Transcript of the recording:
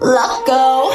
LOCO.